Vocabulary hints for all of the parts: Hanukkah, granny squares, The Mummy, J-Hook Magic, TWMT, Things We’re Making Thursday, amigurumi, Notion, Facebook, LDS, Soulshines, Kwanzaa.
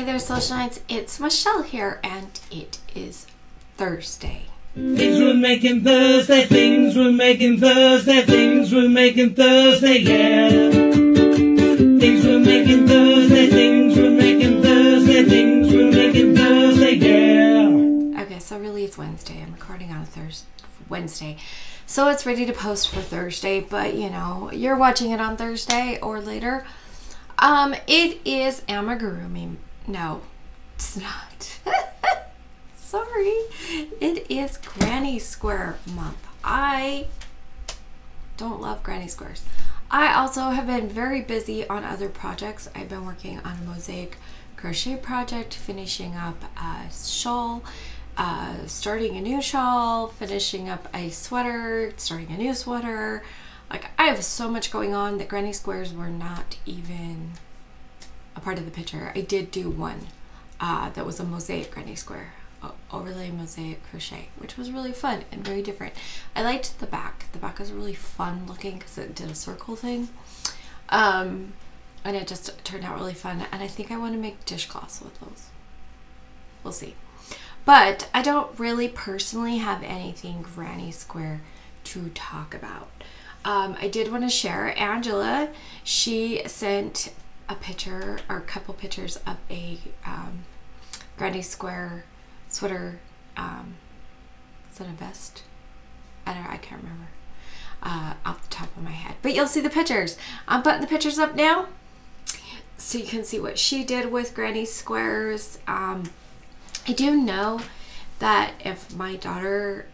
Hey there, Soulshines. It's Michelle here, and it is Thursday. Things were making Thursday, things were making Thursday, things were making Thursday, yeah. Things were making Thursday, things were making Thursday, things were making Thursday, yeah. Okay, so really it's Wednesday. I'm recording on a Wednesday. So it's ready to post for Thursday, but you know, you're watching it on Thursday or later. It is amigurumi. No, it's not. Sorry. It is Granny Square month. I don't love Granny Squares. I also have been very busy on other projects. I've been working on a mosaic crochet project, finishing up a shawl, starting a new shawl, finishing up a sweater, starting a new sweater. Like, I have so much going on that Granny Squares were not even a part of the picture. I did do one that was a mosaic Granny Square, overlay mosaic crochet, which was really fun and very different. I liked the back. The back was really fun looking because it did a circle thing. And it just turned out really fun. And I think I want to make dishcloths with those. We'll see. But I don't really personally have anything Granny Square to talk about. I did want to share Angela. She sent a picture or a couple pictures of a Granny Square sweater. Is it a vest? I don't know, I can't remember off the top of my head, but you'll see the pictures. I'm putting the pictures up now so you can see what she did with Granny Squares. I do know that if my daughter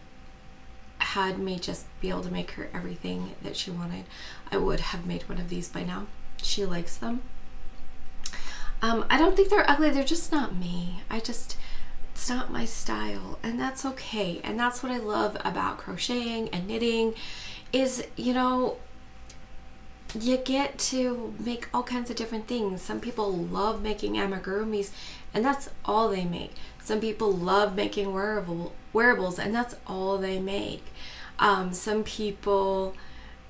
had me just be able to make her everything that she wanted, I would have made one of these by now. She likes them. I don't think they're ugly, they're just not me. It's not my style, and that's okay. And that's what I love about crocheting and knitting is, you know, you get to make all kinds of different things. Some people love making amigurumis, and that's all they make. Some people love making wearables, and that's all they make. Some people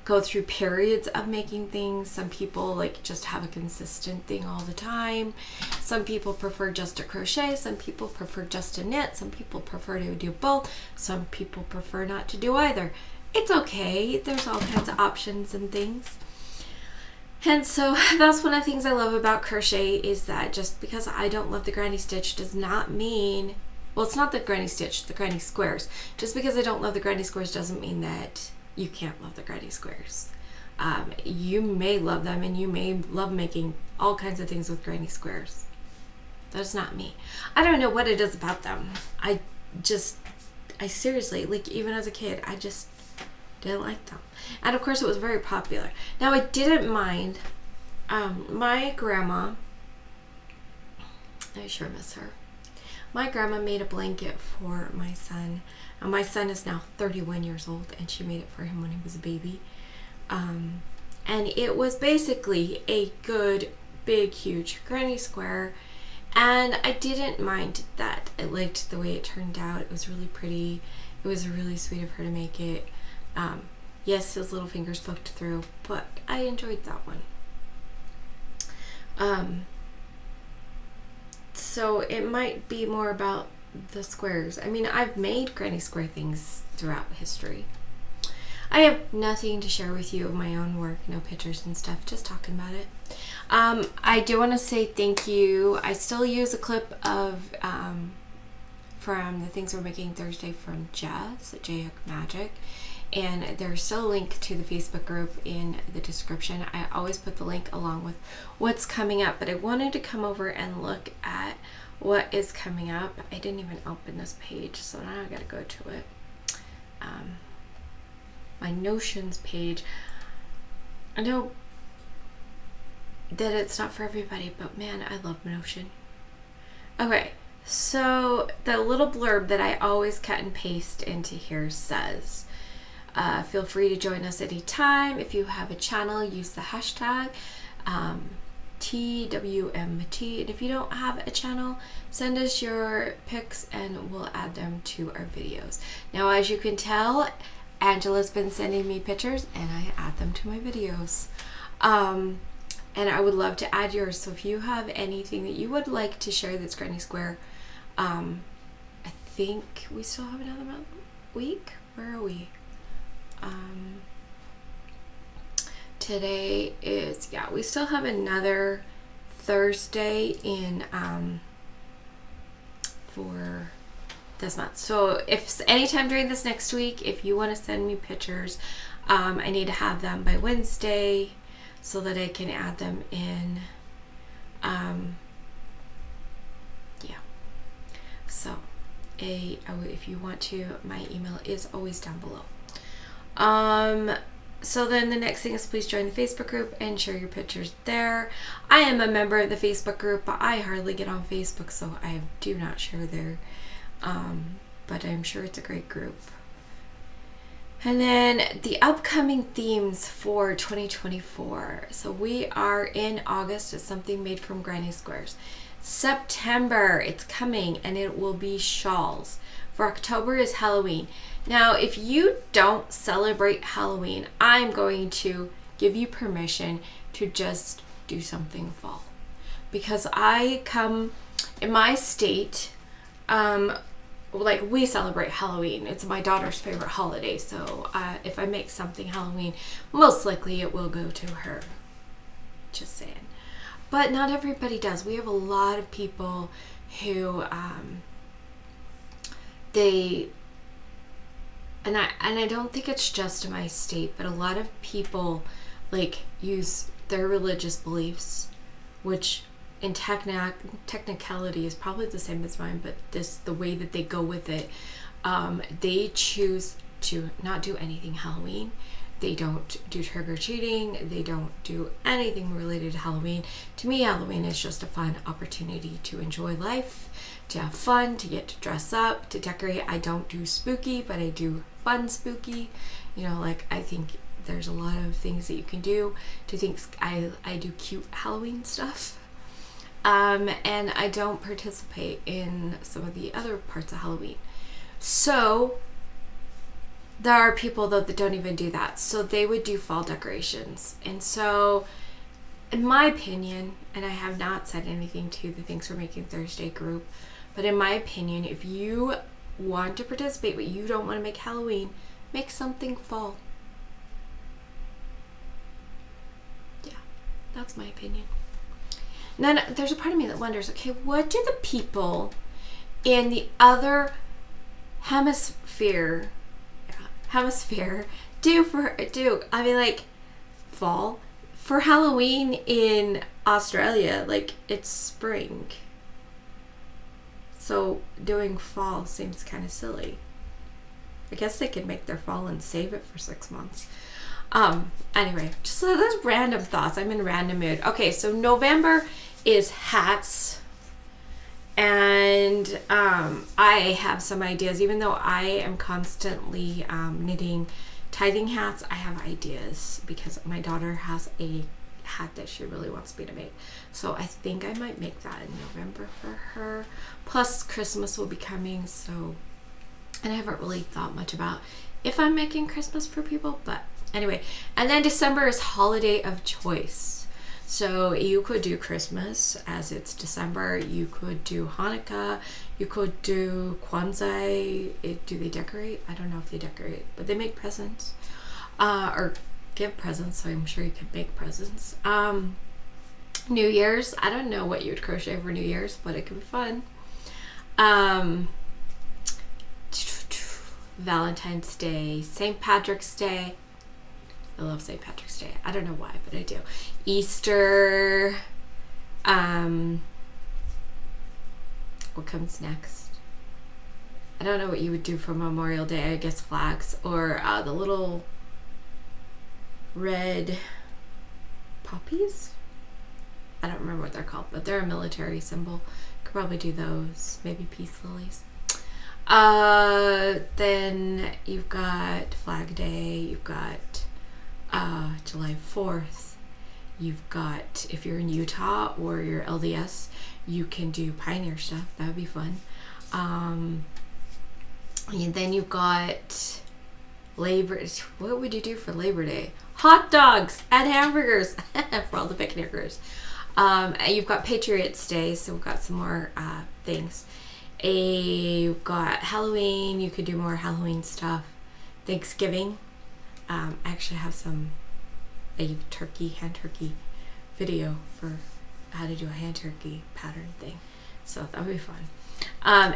go through periods of making things. Some people like just have a consistent thing all the time. Some people prefer just to crochet. Some people prefer just to knit. Some people prefer to do both. Some people prefer not to do either. It's okay. There's all kinds of options and things. And so that's one of the things I love about crochet is that just because I don't love the granny stitch does not mean, well, it's not the granny stitch, the Granny Squares. Just because I don't love the Granny Squares doesn't mean that you can't love the Granny Squares. You may love them and you may love making all kinds of things with Granny Squares. That's not me. I don't know what it is about them. I seriously, like even as a kid, I just didn't like them. And of course it was very popular. Now I didn't mind, my grandma, I sure miss her. My grandma made a blanket for my son. My son is now 31 years old, and she made it for him when he was a baby. And it was basically a good, big, huge Granny Square. And I didn't mind that. I liked the way it turned out. It was really pretty. It was really sweet of her to make it. Yes, his little fingers poked through, but I enjoyed that one. So it might be more about the squares. I mean, I've made Granny Square things throughout history. I have nothing to share with you of my own work, no pictures and stuff, just talking about it. I do want to say thank you. I still use a clip of from the Things We're Making Thursday from Jess at J-Hook Magic. And there's still a link to the Facebook group in the description. I always put the link along with what's coming up, but I wanted to come over and look at what is coming up. I didn't even open this page, so now I gotta go to it. My Notions page. I know that it's not for everybody, but man, I love Notion. Okay, so the little blurb that I always cut and paste into here says, feel free to join us anytime. If you have a channel, use the hashtag TWMT. And if you don't have a channel, send us your pics and we'll add them to our videos. Now, as you can tell, Angela's been sending me pictures and I add them to my videos. and I would love to add yours. So if you have anything that you would like to share that's Granny Square, I think we still have another month, week? Where are we? Today is, yeah, we still have another Thursday in for this month. So if anytime during this next week, if you want to send me pictures, I need to have them by Wednesday so that I can add them in. Yeah, so if you want to, my email is always down below. So then the next thing is, please join the Facebook group and share your pictures there. I am a member of the Facebook group, but I hardly get on Facebook, so I do not share there. But I'm sure it's a great group. And then the upcoming themes for 2024. So we are in August. It's something made from Granny Squares. September, it's coming, and it will be shawls. For October is Halloween. Now, if you don't celebrate Halloween, I'm going to give you permission to just do something fall. Because I come, in my state, like we celebrate Halloween. It's my daughter's favorite holiday. So if I make something Halloween, most likely it will go to her. Just saying. But not everybody does. We have a lot of people who, I don't think it's just in my state, but a lot of people like use their religious beliefs, which in technicality is probably the same as mine, but the way that they go with it, they choose to not do anything Halloween. They don't do trick-or-treating. They don't do anything related to Halloween. To me, Halloween is just a fun opportunity to enjoy life, to have fun, to get to dress up, to decorate. I don't do spooky, but I do fun spooky. You know, like, I think there's a lot of things that you can do. I do cute Halloween stuff. And I don't participate in some of the other parts of Halloween. So there are people, though, that don't even do that. So they would do fall decorations. And so, in my opinion, and I have not said anything to the Thanks for Making Thursday group, but in my opinion, if you want to participate but you don't want to make Halloween, make something fall. Yeah, that's my opinion. And then there's a part of me that wonders, okay, what do the people in the other hemisphere do? I mean, like, fall for Halloween in Australia, like, it's spring, so doing fall seems kind of silly. I guess they could make their fall and save it for 6 months. Anyway, just those random thoughts. I'm in random mood. Okay, so November is hats. And I have some ideas. Even though I am constantly knitting tithing hats, I have ideas because my daughter has a hat that she really wants me to make. So I think I might make that in November for her. Plus Christmas will be coming, so, and I haven't really thought much about if I'm making Christmas for people, but anyway. And then December is holiday of choice. So you could do Christmas, as it's December. You could do Hanukkah. You could do Kwanzaa. Do they decorate? I don't know if they decorate, but they make presents or give presents, so I'm sure you could make presents. New Year's. I don't know what you would crochet for New Year's, but it could be fun. Valentine's Day, St. Patrick's Day. I love St. Patrick's Day. I don't know why, but I do. Easter. What comes next? I don't know what you would do for Memorial Day. I guess flags or the little red poppies. I don't remember what they're called, but they're a military symbol. Could probably do those. Maybe peace lilies. Then you've got Flag Day. You've got July 4th, you've got, if you're in Utah or your LDS, you can do pioneer stuff. That would be fun. And then you've got What would you do for Labor Day? Hot dogs and hamburgers for all the picnickers. You've got Patriots Day, so we've got some more things. You've got Halloween, you could do more Halloween stuff. Thanksgiving, I actually have a hand turkey video for how to do a hand turkey pattern thing, so that'll be fun.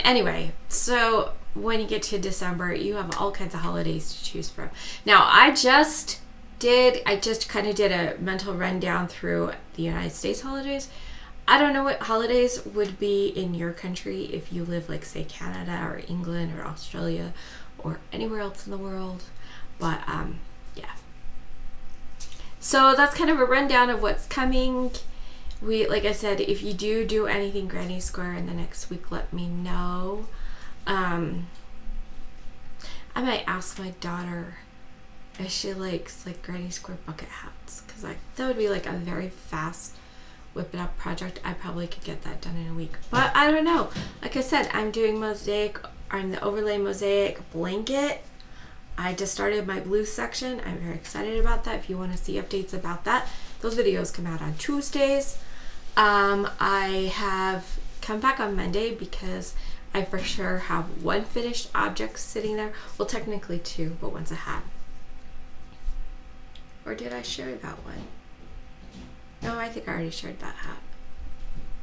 Anyway, so when you get to December, you have all kinds of holidays to choose from. Now, I just kind of did a mental rundown through the United States holidays. I don't know what holidays would be in your country if you live like, say, Canada or England or Australia or anywhere else in the world, but yeah. So that's kind of a rundown of what's coming. Like I said, if you do anything Granny Square in the next week, let me know. I might ask my daughter if she likes like Granny Square bucket hats, because that would be like a very fast whip it up project. I probably could get that done in a week, but I don't know. Like I said, I'm doing mosaic. I'm the overlay mosaic blanket. I just started my blue section. I'm very excited about that. If you want to see updates about that, those videos come out on Tuesdays. I have come back on Monday because I for sure have one finished object sitting there. Well, technically two, but one's a hat. Or did I share that one? No, I think I already shared that hat.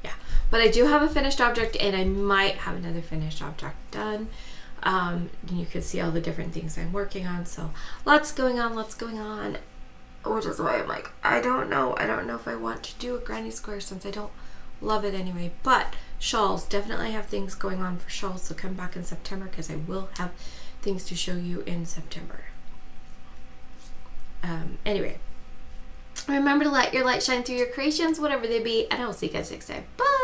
Yeah, but I do have a finished object, and I might have another finished object done. And you can see all the different things I'm working on. So lots going on. Which is why I'm like, I don't know if I want to do a Granny Square since I don't love it anyway. But shawls, definitely have things going on for shawls, so come back in September because I will have things to show you in September. Anyway, remember to let your light shine through your creations, whatever they be, and I will see you guys next time. Bye!